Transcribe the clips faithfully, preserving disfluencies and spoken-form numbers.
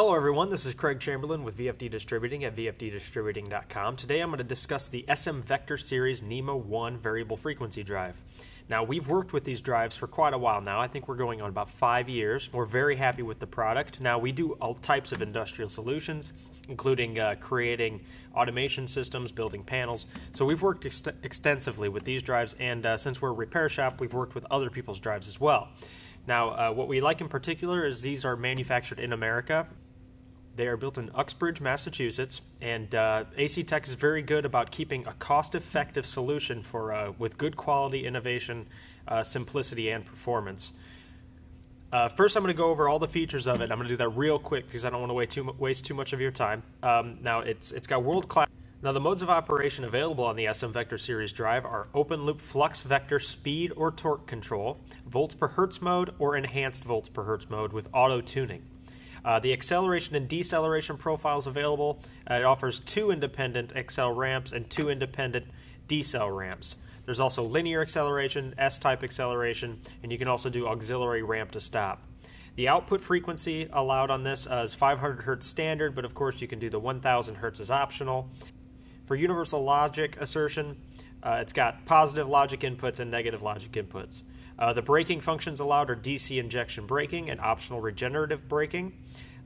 Hello everyone, this is Craig Chamberlain with V F D Distributing at V F D distributing dot com. Today I'm going to discuss the S M Vector Series NEMA one variable frequency drive. Now we've worked with these drives for quite a while now. I think we're going on about five years. We're very happy with the product. Now we do all types of industrial solutions, including uh, creating automation systems, building panels. So we've worked ex extensively with these drives, and uh, since we're a repair shop, we've worked with other people's drives as well. Now uh, what we like in particular is these are manufactured in America. They are built in Uxbridge, Massachusetts, and uh, A C Tech is very good about keeping a cost-effective solution for uh, with good quality, innovation, uh, simplicity, and performance. Uh, first, I'm going to go over all the features of it. I'm going to do that real quick because I don't want to waste too, waste too much of your time. Um, now, it's it's got world-class. Now, the modes of operation available on the S M Vector Series drive are open-loop flux vector speed or torque control, volts per hertz mode, or enhanced volts per hertz mode with auto-tuning. Uh, the acceleration and deceleration profiles available. Uh, it offers two independent accel ramps and two independent decel ramps. There's also linear acceleration, S-type acceleration, and you can also do auxiliary ramp to stop. The output frequency allowed on this uh, is five hundred hertz standard, but of course you can do the one thousand hertz as optional. For universal logic assertion, uh, it's got positive logic inputs and negative logic inputs. Uh, the braking functions allowed are D C injection braking and optional regenerative braking.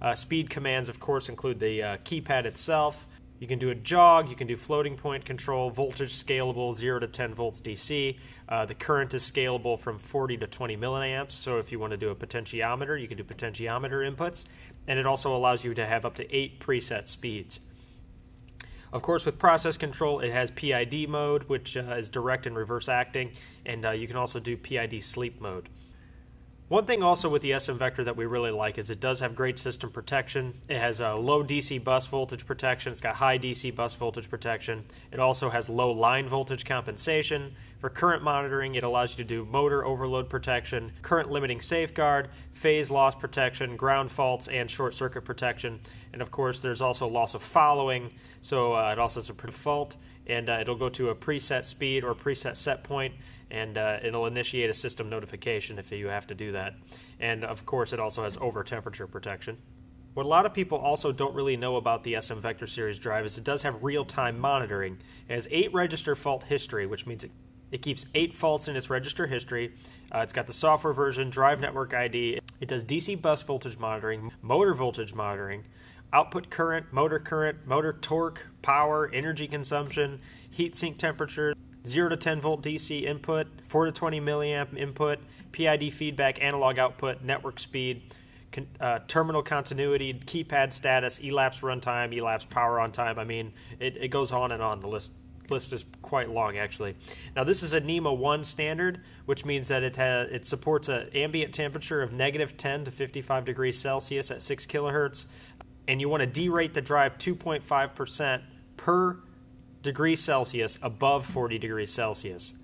Uh, speed commands, of course, include the uh, keypad itself. You can do a jog, you can do floating point control, voltage scalable, zero to ten volts D C. Uh, the current is scalable from forty to twenty milliamps, so if you want to do a potentiometer, you can do potentiometer inputs. And it also allows you to have up to eight preset speeds. Of course, with process control, it has P I D mode, which uh, is direct and reverse acting, and uh, you can also do P I D sleep mode. One thing also with the S M Vector that we really like is it does have great system protection. It has a low D C bus voltage protection. It's got high D C bus voltage protection. It also has low line voltage compensation. For current monitoring, it allows you to do motor overload protection, current limiting safeguard, phase loss protection, ground faults, and short circuit protection. And of course, there's also loss of following, so uh, it also has a default, and uh, it'll go to a preset speed or preset set point, and uh, it'll initiate a system notification if you have to do that. And of course, it also has over temperature protection. What a lot of people also don't really know about the S M Vector Series drive is it does have real-time monitoring. It has eight register fault history, which means it, it keeps eight faults in its register history. Uh, it's got the software version, drive network I D. It does D C bus voltage monitoring, motor voltage monitoring, output current, motor current, motor torque, power, energy consumption, heat sink temperature, zero to ten volt D C input, four to twenty milliamp input, P I D feedback, analog output, network speed, con uh, terminal continuity, keypad status, elapsed runtime, elapsed power on time. I mean, it, it goes on and on. The list list is quite long, actually. Now, this is a NEMA one standard, which means that it ha it supports an ambient temperature of negative ten to fifty-five degrees Celsius at six kilohertz. And you want to derate the drive two point five percent per degree Celsius above forty degrees Celsius.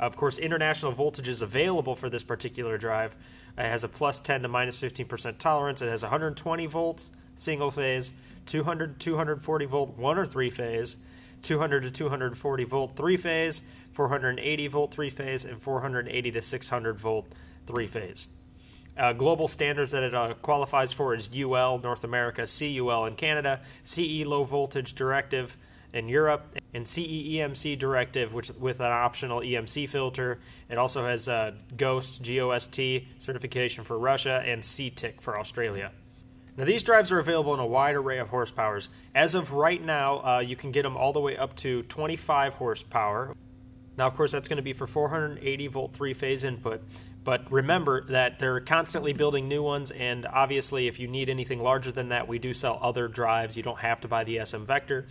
Of course, international voltage is available for this particular drive. It has a plus ten to minus fifteen percent tolerance. It has one hundred twenty volts single phase, two hundred to two hundred forty volt one or three phase, two hundred to two hundred forty volt three phase, four hundred eighty volt three phase, and four hundred eighty to six hundred volt three phase. Uh, global standards that it uh, qualifies for is U L, North America, C U L in Canada, C E low voltage directive in Europe, and C E E M C directive, which with an optional E M C filter. It also has uh, GOST, G O S T certification for Russia, and C tick for Australia. Now, these drives are available in a wide array of horsepowers. As of right now, uh, you can get them all the way up to twenty-five horsepower. Now, of course, that's going to be for four hundred eighty volt three-phase input. But remember that they're constantly building new ones, and obviously if you need anything larger than that, we do sell other drives. You don't have to buy the S M Vector.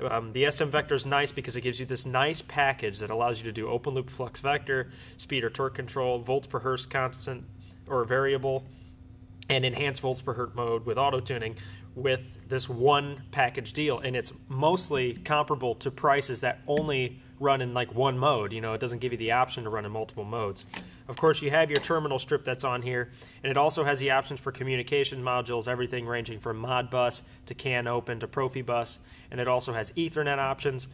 Um, the S M Vector is nice because it gives you this nice package that allows you to do open loop flux vector, speed or torque control, volts per hertz constant or variable, and enhanced volts per hertz mode with auto-tuning with this one package deal. And it's mostly comparable to prices that only run in like one mode. You know, it doesn't give you the option to run in multiple modes. Of course, you have your terminal strip that's on here, and it also has the options for communication modules, everything ranging from Modbus to CANopen to Profibus, and it also has Ethernet options.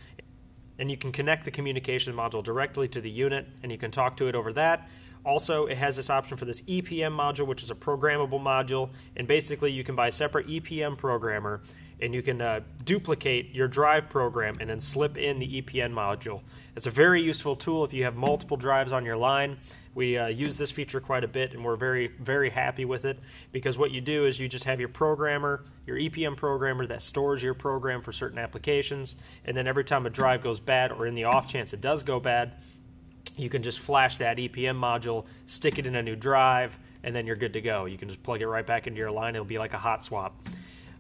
And you can connect the communication module directly to the unit, and you can talk to it over that, Also, it has this option for this E P M module, which is a programmable module, and basically you can buy a separate E P M programmer and you can uh, duplicate your drive program and then slip in the E P M module. It's a very useful tool if you have multiple drives on your line. We uh, use this feature quite a bit, and we're very, very happy with it, because what you do is you just have your programmer, your E P M programmer that stores your program for certain applications, and then every time a drive goes bad, or in the off chance it does go bad, you can just flash that E P M module, stick it in a new drive, and then you're good to go. You can just plug it right back into your line. It'll be like a hot swap.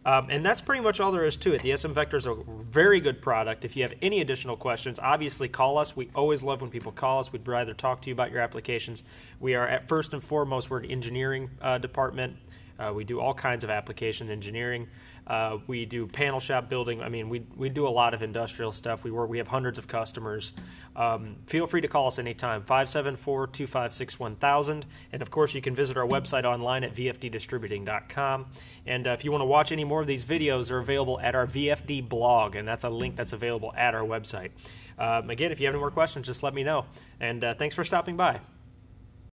Um, and that's pretty much all there is to it. The S M Vector is a very good product. If you have any additional questions, obviously call us. We always love when people call us. We'd rather talk to you about your applications. We are, at first and foremost, we're an engineering uh, department. Uh, we do all kinds of application engineering. Uh, we do panel shop building. I mean, we, we do a lot of industrial stuff. We work, we have hundreds of customers. Um, feel free to call us anytime, five seven four, two five six, one thousand. And, of course, you can visit our website online at V F D distributing dot com. And uh, if you want to watch any more of these videos, they're available at our V F D blog, and that's a link that's available at our website. Um, again, if you have any more questions, just let me know. And uh, thanks for stopping by.